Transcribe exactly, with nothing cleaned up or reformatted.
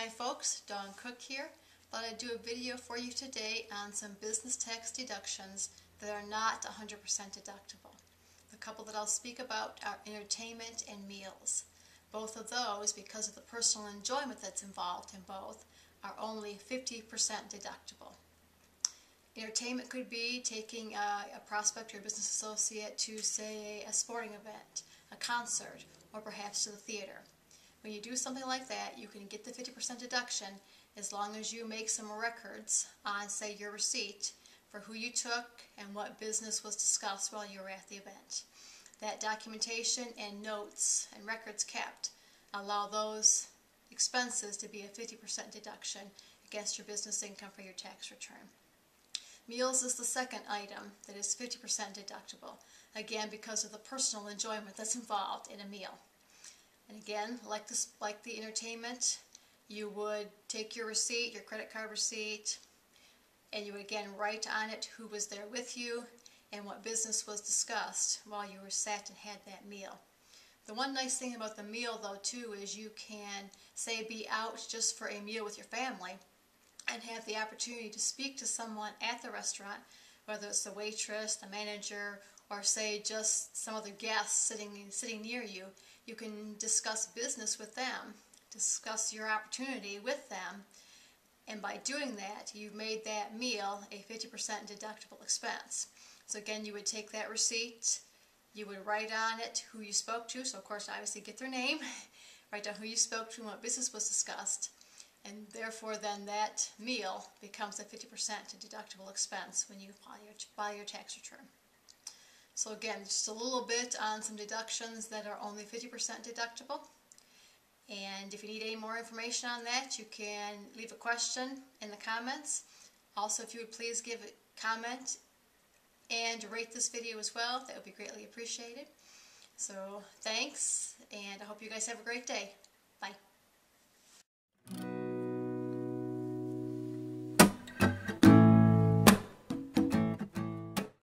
Hi folks, Dawn Cook here. Thought I'd do a video for you today on some business tax deductions that are not one hundred percent deductible. The couple that I'll speak about are entertainment and meals. Both of those, because of the personal enjoyment that's involved in both, are only fifty percent deductible. Entertainment could be taking a, a prospect or a business associate to, say, a sporting event, a concert, or perhaps to the theater. When you do something like that, you can get the fifty percent deduction as long as you make some records on, say, your receipt for who you took and what business was discussed while you were at the event. That documentation and notes and records kept allow those expenses to be a fifty percent deduction against your business income for your tax return. Meals is the second item that is fifty percent deductible, again because of the personal enjoyment that's involved in a meal. And again, like, this, like the entertainment, you would take your receipt, your credit card receipt, and you would again write on it who was there with you and what business was discussed while you were sat and had that meal. The one nice thing about the meal, though, too, is you can, say, be out just for a meal with your family and have the opportunity to speak to someone at the restaurant, whether it's the waitress, the manager, or say just some other guests sitting, sitting near you. You can discuss business with them, discuss your opportunity with them, and by doing that, you've made that meal a fifty percent deductible expense. So again, you would take that receipt, you would write on it who you spoke to, so of course obviously get their name, write down who you spoke to and what business was discussed, and therefore then that meal becomes a fifty percent deductible expense when you file your, file your tax return. So again, just a little bit on some deductions that are only fifty percent deductible. And if you need any more information on that, you can leave a question in the comments. Also, if you would please give a comment and rate this video as well, that would be greatly appreciated. So thanks, and I hope you guys have a great day.